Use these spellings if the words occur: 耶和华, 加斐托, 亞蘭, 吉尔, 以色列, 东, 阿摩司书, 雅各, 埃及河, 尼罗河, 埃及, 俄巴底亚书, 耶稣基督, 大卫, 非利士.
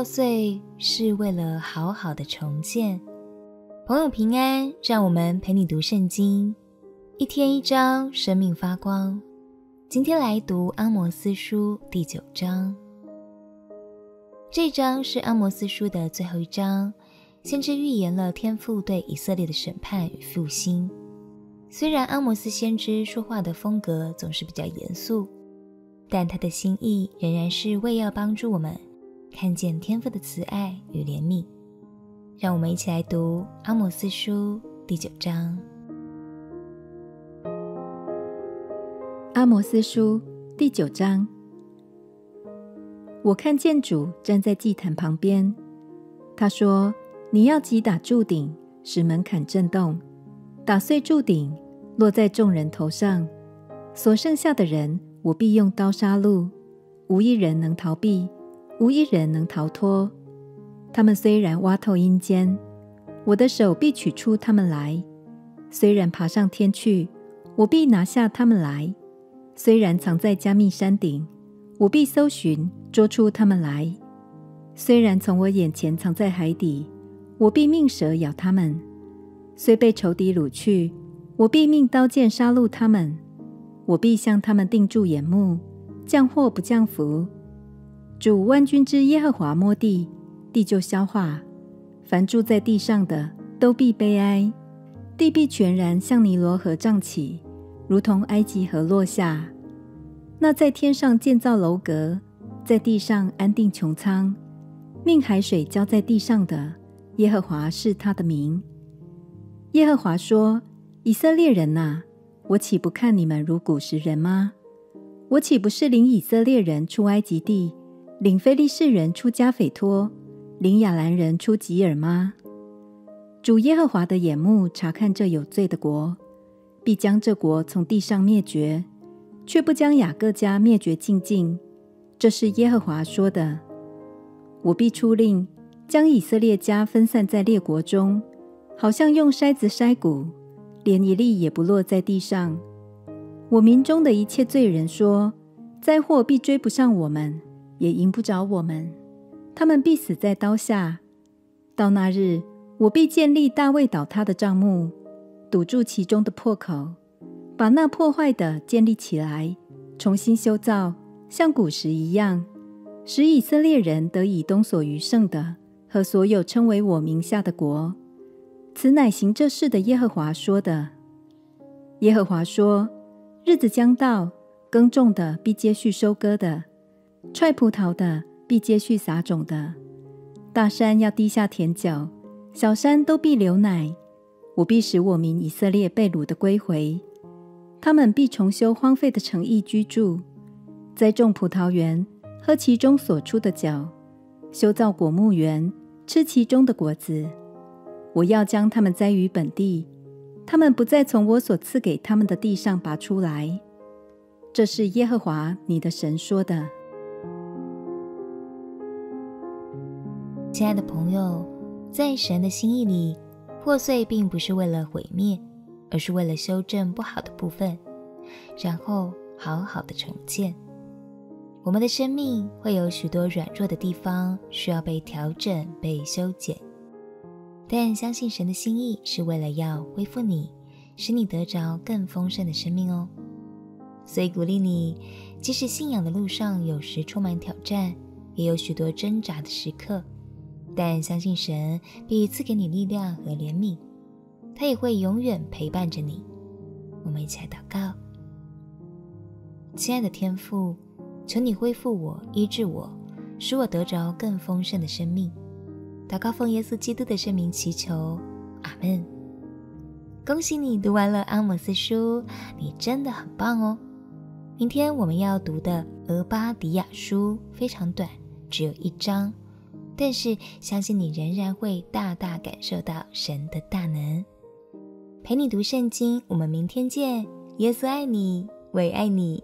破碎是为了好好的重建。朋友平安，让我们陪你读圣经，一天一章，生命发光。今天来读阿摩司书第9章，这章是阿摩司书的最后一章，先知预言了天父对以色列的审判与复兴。虽然阿摩司先知说话的风格总是比较严肃，但他的心意仍然是为要帮助我们看见天父的慈爱与怜悯。让我们一起来读阿摩司书第9章。阿摩司书第9章，我看见主站在祭坛旁边，他说：你要击打柱顶，使门槛震动，打碎柱顶，落在众人头上。所剩下的人，我必用刀杀戮，无一人能逃避，无一人能逃脱。他们虽然挖透阴间，我的手必取出他们来；虽然爬上天去，我必拿下他们来；虽然藏在加密山顶，我必搜寻捉出他们来；虽然从我眼前藏在海底，我必命蛇咬他们；虽被仇敌掳去，我必命刀剑杀戮他们。我必向他们定住眼目，降祸不降福。主万军之耶和华摸地，地就消化，凡住在地上的都必悲哀。地必全然像尼罗河涨起，如同埃及河落下。那在天上建造楼阁，在地上安定穹苍，命海水浇在地上的，耶和华是他的名。耶和华说：以色列人啊，我岂不看你们如古时人吗？我岂不是领以色列人出埃及地，领非利士人出加斐托，领亚兰人出吉尔吗？主耶和华的眼目查看这有罪的国，必将这国从地上灭绝，却不将雅各家灭绝尽尽。这是耶和华说的。我必出令，将以色列家分散在列国中，好像用筛子筛骨，连一粒也不落在地上。我民中的一切罪人说：灾祸必追不上我们，也迎不着我们，他们必死在刀下。到那日，我必建立大卫倒塌的帐幕，堵住其中的破口，把那破坏的建立起来，重新修造，像古时一样，使以色列人得以东所余剩的和所有称为我名下的国。此乃行这事的耶和华说的。耶和华说：日子将到，耕种的必接续收割的，踹葡萄的必接续撒种的。大山要滴下甜酒，小山都必流奶。我必使我民以色列被掳的归回，他们必重修荒废的城邑居住，栽种葡萄园，喝其中所出的酒，修造果木园，吃其中的果子。我要将他们栽于本地，他们不再从我所赐给他们的地上拔出来。这是耶和华你的神说的。亲爱的朋友，在神的心意里，破碎并不是为了毁灭，而是为了修正不好的部分，然后好好的重建。我们的生命会有许多软弱的地方，需要被调整、被修剪。但相信神的心意是为了要恢复你，使你得着更丰盛的生命哦。所以鼓励你，即使信仰的路上有时充满挑战，也有许多挣扎的时刻，但相信神必赐给你力量和怜悯，他也会永远陪伴着你。我们一起来祷告。亲爱的天父，求你恢复我，医治我，使我得着更丰盛的生命。祷告奉耶稣基督的圣名祈求，阿们。恭喜你读完了阿摩司书，你真的很棒哦。明天我们要读的俄巴底亚书非常短，只有1章，但是相信你仍然会大大感受到神的大能。陪你读圣经，我们明天见。耶稣爱你，我也爱你。